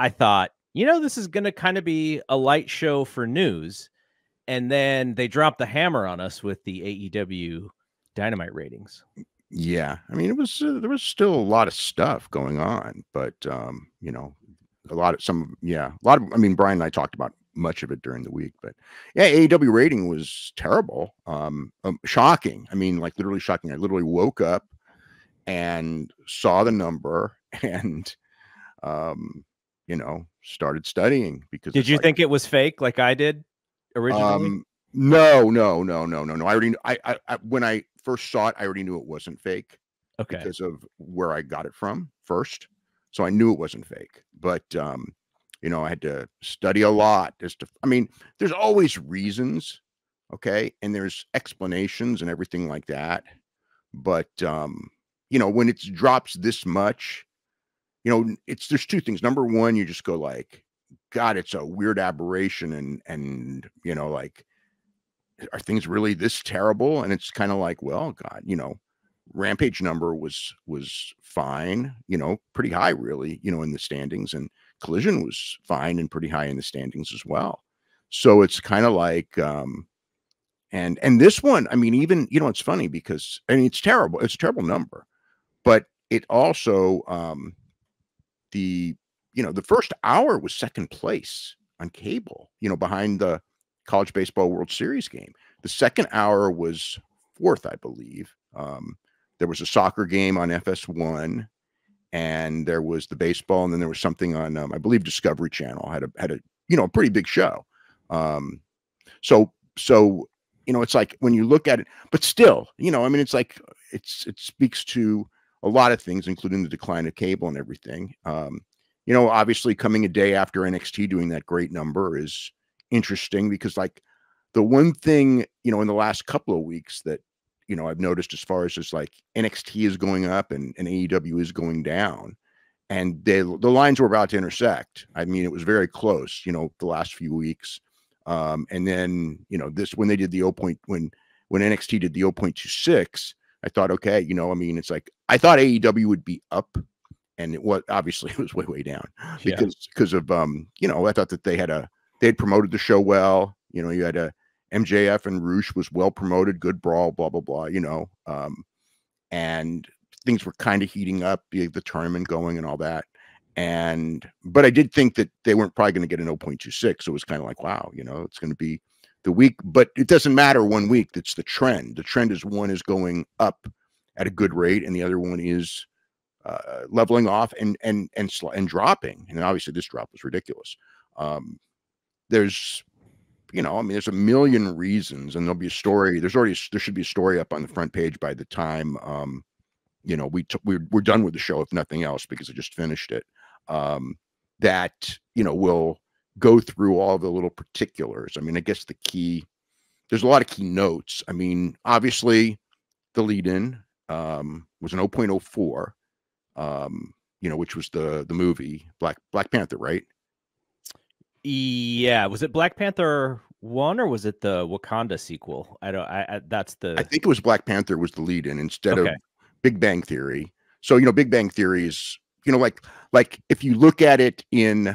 I thought, you know, this is going to kind of be a light show for news. And then they dropped the hammer on us with the AEW Dynamite ratings. Yeah. I mean, it was, there was still a lot of stuff going on, but, you know, I mean, Brian and I talked about much of it during the week, but yeah, AEW rating was terrible. Shocking. I mean, like literally shocking. I literally woke up and saw the number and, you know, started studying because did you like, think it was fake like I did originally? No. I when I first saw it, I already knew it wasn't fake. Okay. Because of where I got it from first. So I knew it wasn't fake, but, you know, I had to study a lot as to, I mean, there's always reasons. Okay. And there's explanations and everything like that. But, you know, when it drops this much, you know, it's, there's two things. Number one, you just go like, God, it's a weird aberration. And, you know, like, are things really this terrible? And it's kind of like, well, God, you know, Rampage number was fine, you know, pretty high really, you know, in the standings, and Collision was fine and pretty high in the standings as well. So it's kind of like, and this one, I mean, even, you know, it's funny because, I mean, it's terrible. It's a terrible number, but it also, you know, the first hour was second place on cable, you know, behind the College Baseball World Series game. The second hour was fourth, I believe. There was a soccer game on FS1, and there was the baseball, and then there was something on, I believe Discovery Channel had a, you know, a pretty big show. So, you know, it's like when you look at it, but still, you know, I mean, it's like, it speaks to a lot of things, including the decline of cable and everything. You know, obviously coming a day after NXT doing that great number is interesting because like the one thing, you know, in the last couple of weeks that, you know, I've noticed as far as just like NXT is going up and AEW is going down, and the lines were about to intersect. I mean, it was very close, you know, the last few weeks. And then, you know, this, when they did the 0.2, when NXT did the 0.26, I thought, okay, you know, I mean, it's like, I thought AEW would be up, and it was obviously, it was way, way down because of, you know, I thought that they had promoted the show well. You know, you had a, MJF and Rush was well promoted, good brawl, blah, blah, blah, you know, and things were kind of heating up, the tournament going and all that. But I did think that they weren't probably going to get an 0.26. So it was kind of like, wow, you know, it's going to be the week, but it doesn't matter one week. That's the trend. The trend is one is going up at a good rate and the other one is leveling off and dropping. And obviously this drop was ridiculous. You know, I mean, there's a million reasons, and there'll be a story. There should be a story up on the front page by the time, you know, we're done with the show, if nothing else, because I just finished it. That, you know, we'll go through all the little particulars. I mean, I guess there's a lot of key notes. I mean, obviously the lead-in, was an 0.04, you know, which was the movie Black Panther, right? Yeah, was it Black Panther 1 or was it the Wakanda sequel? I think it was Black Panther was the lead-in instead of Big Bang Theory. So, you know, Big Bang Theory is, you know, like if you look at it in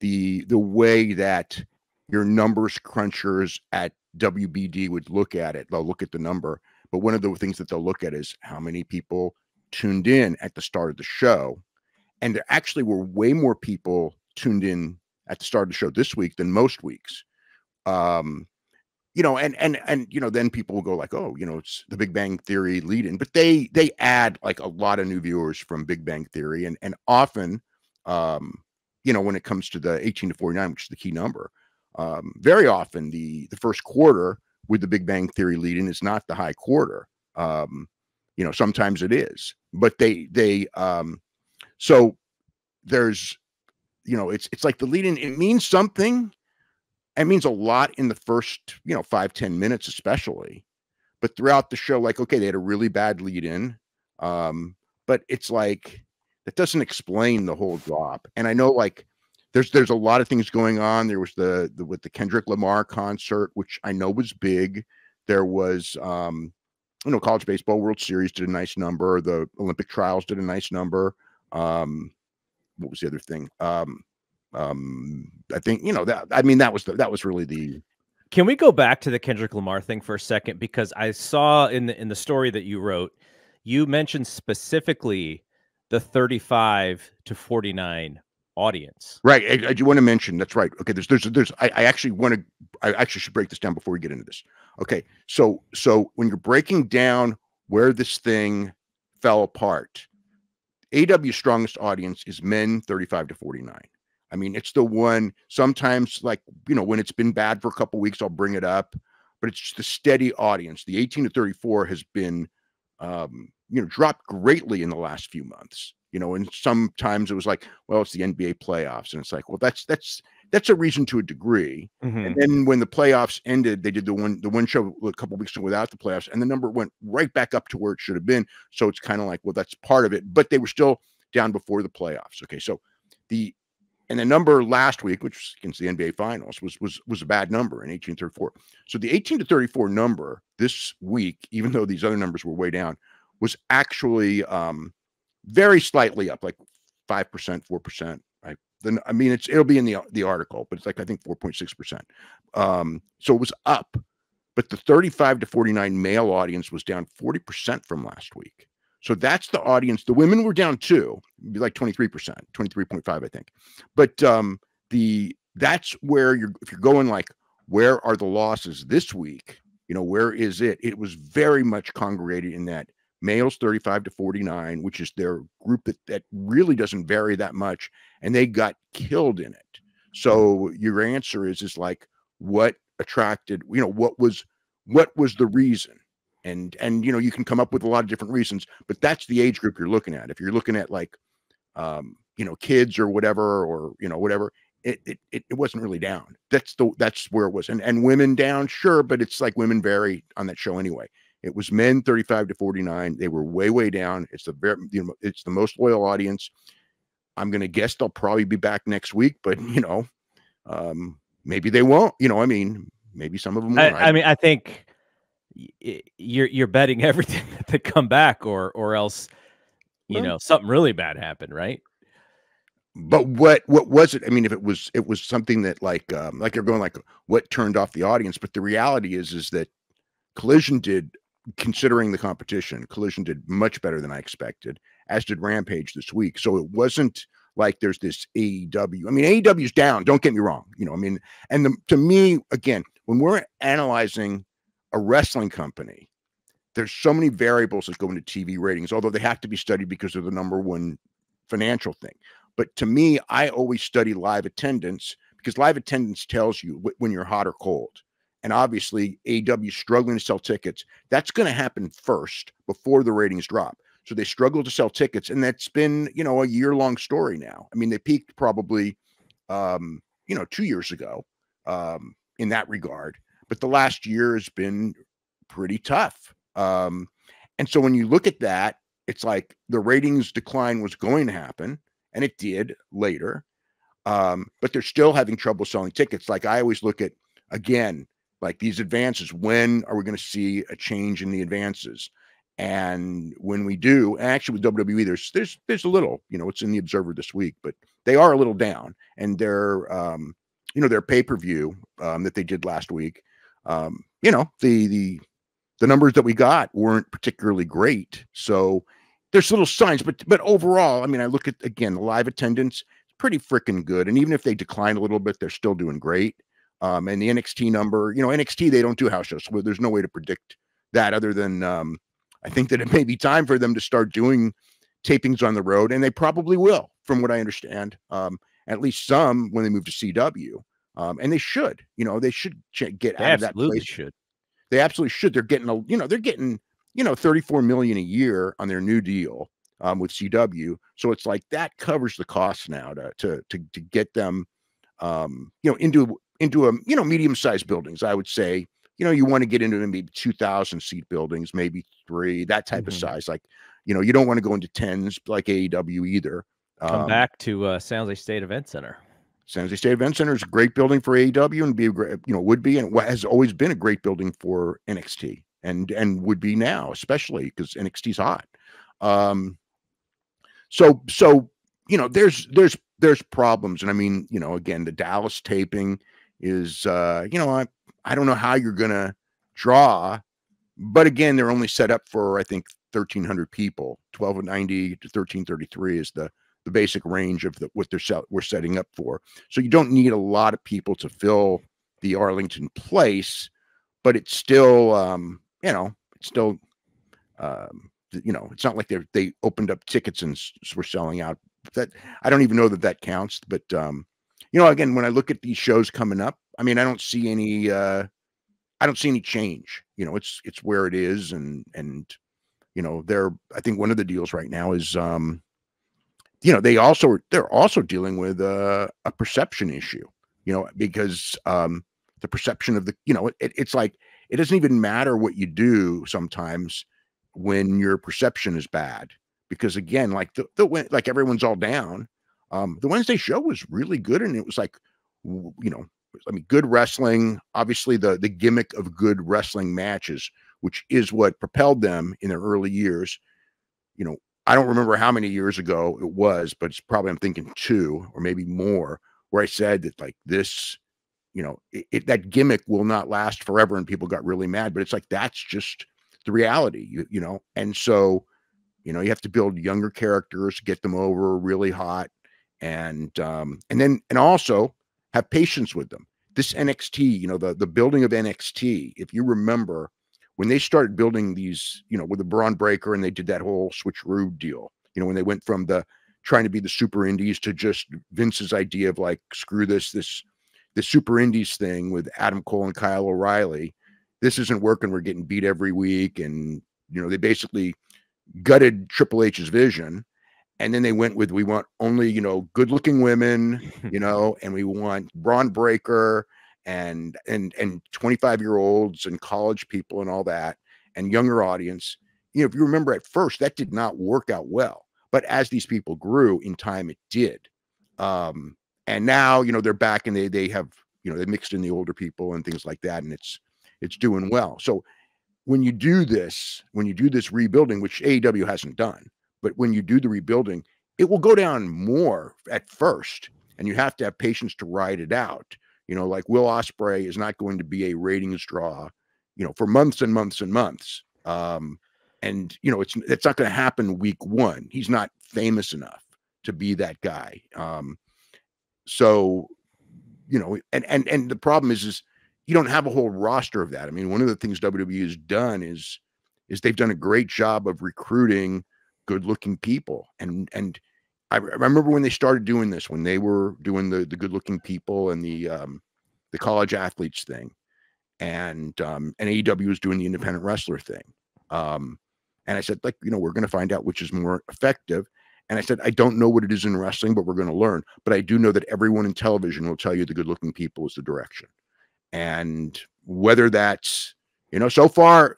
the way that your numbers crunchers at WBD would look at it, they'll look at the number, but one of the things that they'll look at is how many people tuned in at the start of the show, and there actually were way more people tuned in at the start of the show this week than most weeks. You know, and you know, then people will go like, oh, you know, it's the Big Bang Theory lead-in, but they add like a lot of new viewers from Big Bang Theory. And often, you know, when it comes to the 18 to 49, which is the key number, very often the first quarter with the Big Bang Theory lead-in is not the high quarter. You know, sometimes it is, but so there's, you know, it's like the lead-in, it means something. It means a lot in the first, you know, 5-10 minutes, especially, but throughout the show, like, okay, they had a really bad lead-in. But it's like, that doesn't explain the whole drop. And I know like there's a lot of things going on. There was with the Kendrick Lamar concert, which I know was big. There was, you know, College Baseball World Series did a nice number. The Olympic trials did a nice number. What was the other thing? I think, you know, that, I mean, that was really the. Can we go back to the Kendrick Lamar thing for a second? Because I saw in the story that you wrote, you mentioned specifically the 35 to 49 audience. Right. I do want to mention, that's right. Okay. I actually should break this down before we get into this. Okay. So when you're breaking down where this thing fell apart, AEW's strongest audience is men 35 to 49. I mean, it's the one sometimes, like, you know, when it's been bad for a couple of weeks, I'll bring it up, but it's the steady audience. The 18 to 34 has been, you know, dropped greatly in the last few months, you know, and sometimes it was like, well, it's the NBA playoffs. And it's like, well, that's a reason to a degree. Mm-hmm. And then when the playoffs ended, they did the one show a couple of weeks ago without the playoffs, and the number went right back up to where it should have been. So it's kind of like, well, that's part of it, but they were still down before the playoffs. Okay. So and the number last week, which was against the NBA Finals, was a bad number in 18-34. So the 18 to 34 number this week, even though these other numbers were way down, was actually very slightly up, like 5%, 4%. I mean, it'll be in the article, but it's like, I think 4.6%. So it was up, but the 35 to 49 male audience was down 40% from last week. So that's the audience. The women were down too, like 23%, 23.5, I think. But that's where if you're going like, where are the losses this week? You know, where is it? It was very much congregated in that males 35 to 49, which is their group that really doesn't vary that much, and they got killed in it. So your answer is like, what attracted, you know, what was the reason? And you know, you can come up with a lot of different reasons, but that's the age group you're looking at. If you're looking at like, you know, kids or whatever, or, you know, whatever, it wasn't really down. That's where it was. And women down, sure, but it's like women vary on that show anyway. It was men 35 to 49. They were way, way down. It's the very, you know, it's the most loyal audience. I'm going to guess they'll probably be back next week, but you know, maybe they won't, you know, I mean, maybe some of them. I mean, I think you're betting everything to come back or else, you know, something really bad happened. Right. But what was it? I mean, if it was something that like you're going like what turned off the audience, but the reality is that Collision did, considering the competition, Collision did much better than I expected, as did Rampage this week. So it wasn't like there's this AEW. I mean, AEW's down, don't get me wrong. You know, I mean, and to me, again, when we're analyzing a wrestling company, there's so many variables that go into TV ratings, although they have to be studied because they're the number one financial thing. But to me, I always study live attendance, because live attendance tells you when you're hot or cold. And obviously, AEW struggling to sell tickets, that's going to happen first before the ratings drop. So they struggle to sell tickets. And that's been, you know, a year-long story now. I mean, they peaked probably, you know, 2 years ago in that regard. But the last year has been pretty tough. And so when you look at that, it's like the ratings decline was going to happen, and it did later. But they're still having trouble selling tickets. Like I always look at, again, like these advances, when are we going to see a change in the advances? And when we do, and actually with WWE, there's a little, you know, it's in the Observer this week, but they are a little down, and their, you know, their pay-per-view that they did last week, you know, the numbers that we got weren't particularly great. So there's little signs, but overall, I mean, I look at, again, the live attendance, it's pretty freaking good. And even if they decline a little bit, they're still doing great. And the NXT number, you know, NXT, they don't do house shows, so there's no way to predict that other than I think that it may be time for them to start doing tapings on the road, and they probably will, from what I understand, at least some when they move to CW. And they should, you know, they should get out of that place. They absolutely should. They're getting, you know, $34 million a year on their new deal with CW. So it's like that covers the costs now to get them, you know, into a, you know, medium-sized buildings. I would say, you know, you want to get into maybe 2,000 seat buildings, maybe 3, that type of size. Like, you know, you don't want to go into 10s like AEW either. Come back to San Jose State Event Center. San Jose State Event Center is a great building for AEW, and be a great, you know, would be, and has always been a great building for NXT, and would be now, especially because NXT's hot. So you know, there's there's problems. And I mean, you know, again, the Dallas taping is, you know, I don't know how you're going to draw, but again, they're only set up for, I think, 1,300 people. 1,290 to 1,333 is the basic range of what we're setting up for. So you don't need a lot of people to fill the Arlington place, but it's still, you know, it's still, you know, it's not like they opened up tickets and were selling out. That I don't even know that that counts, but you know, again, when I look at these shows coming up, I mean, I don't see any, I don't see any change. You know, it's where it is, and you know, they're, I think one of the deals right now is, you know, they're also dealing with a perception issue, you know, because the perception of the, you know, it's like, it doesn't even matter what you do sometimes when your perception is bad, because again, like like everyone's all down. The Wednesday show was really good, and it was like, you know, I mean, good wrestling, obviously the gimmick of good wrestling matches, which is what propelled them in their early years. You know, I don't remember how many years ago it was, but it's probably, I'm thinking 2 or maybe more, where I said that, like, this, you know, that gimmick will not last forever, and people got really mad. But it's like, that's just the reality, you know. And so, you know, you have to build younger characters, get them over really hot, and also have patience with them. This NXT, you know, the building of NXT, if you remember, when they started building these, you know, with the Braun Breaker, and they did that whole switcheroo deal, you know, when they went from the trying to be the super indies to just Vince's idea of, like, screw this super indies thing with Adam Cole and Kyle O'Reilly, this isn't working, we're getting beat every week. And, you know, they basically gutted Triple H's vision. And then they went with, we want only, you know, good looking women, you know, and we want Braun Breaker and 25-year-olds and college people and all that, and younger audience. You know, if you remember, at first that did not work out well, but as these people grew in time, it did. And now, you know, they're back, and they have, you know, they mixed in the older people and things like that, and it's doing well. So when you do this, rebuilding, which AEW hasn't done, but when you do the rebuilding, it will go down more at first, and you have to have patience to ride it out. You know, like Will Ospreay is not going to be a ratings draw, you know, for months and months and months. And, you know, it's not going to happen week one. He's not famous enough to be that guy. So, you know, and the problem is you don't have a whole roster of that. I mean, one of the things WWE has done is they've done a great job of recruiting good-looking people, and I remember when they started doing this, when they were doing the good-looking people and the college athletes thing, and AEW was doing the independent wrestler thing, and I said, like, you know, we're going to find out which is more effective. And I said, I don't know what it is in wrestling, but we're going to learn. But I do know that everyone in television will tell you the good-looking people is the direction, and whether that's, you know, so far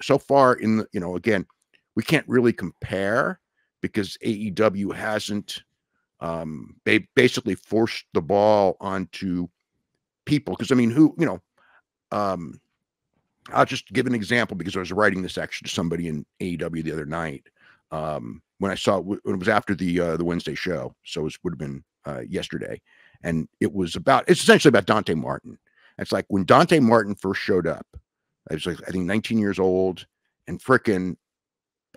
in the, you know, again, we can't really compare, because AEW hasn't, they basically forced the ball onto people. Because I mean, who, you know, I'll just give an example, because I was writing this actually to somebody in AEW the other night, when I saw it, it was after the Wednesday show, so it would have been yesterday, and it was about, it's essentially about Dante Martin. It's like, when Dante Martin first showed up, I was like, I think 19 years old, and frickin'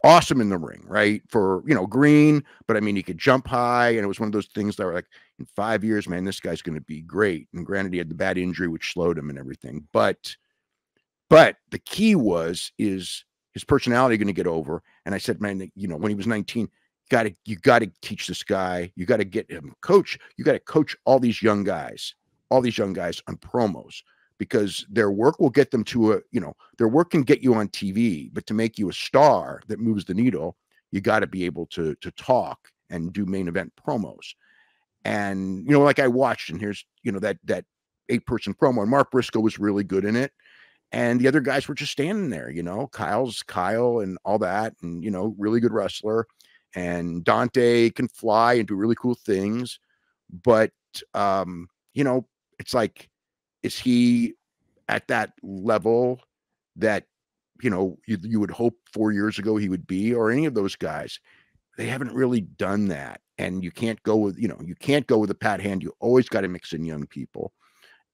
awesome in the ring, right? For, you know, green, but I mean, he could jump high, and it was one of those things that were like, in 5 years, man, this guy's going to be great. And granted, he had the bad injury, which slowed him and everything, but the key was, is his personality going to get over? And I said, man, you know, when he was 19, you got to teach this guy, you got to get him coach, you got to coach all these young guys on promos, because their work will get them to a, you know, their work can get you on TV, but to make you a star that moves the needle, you got to be able to talk and do main event promos. And, you know, like I watched, and here's, you know, that 8-person promo, and Mark Briscoe was really good in it. And the other guys were just standing there, you know, Kyle and all that. And, you know, really good wrestler, and Dante can fly and do really cool things. But, you know, it's like, is he at that level that, you know, you would hope 4 years ago he would be, or any of those guys? They haven't really done that. And you can't go with, you know, you can't go with a pat hand. You always got to mix in young people.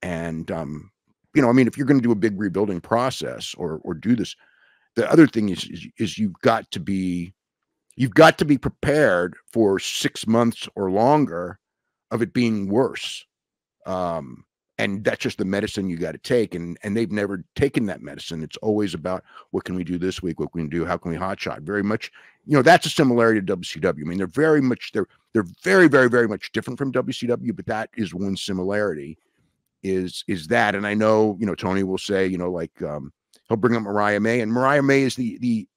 And, you know, I mean, if you're going to do a big rebuilding process or do this, the other thing is you've got to be prepared for 6 months or longer of it being worse. And that's just the medicine you got to take. And they've never taken that medicine. It's always about what can we do this week? What can we do? How can we hotshot? Very much, you know, that's a similarity to WCW. I mean, they're very, very, very much different from WCW, but that is one similarity is that. And I know, you know, Tony will say, you know, like, he'll bring up Mariah May, and Mariah May is the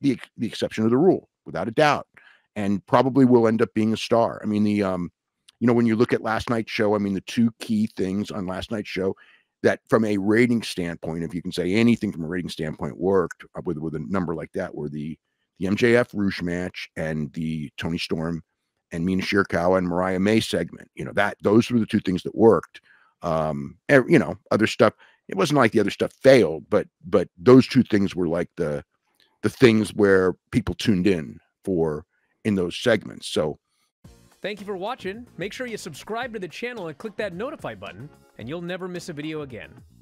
exception to the rule, without a doubt, and probably will end up being a star. I mean, the, you know, when you look at last night's show, I mean, the two key things on last night's show that from a rating standpoint, if you can say anything from a rating standpoint, worked with a number like that, were the MJF Rush match and the Toni Storm and Mina Shirakawa and Mariah May segment. You know, that those were the two things that worked. And, you know, other stuff, it wasn't like the other stuff failed, but those two things were like the things where people tuned in for in those segments. So thank you for watching. Make sure you subscribe to the channel and click that notify button, and you'll never miss a video again.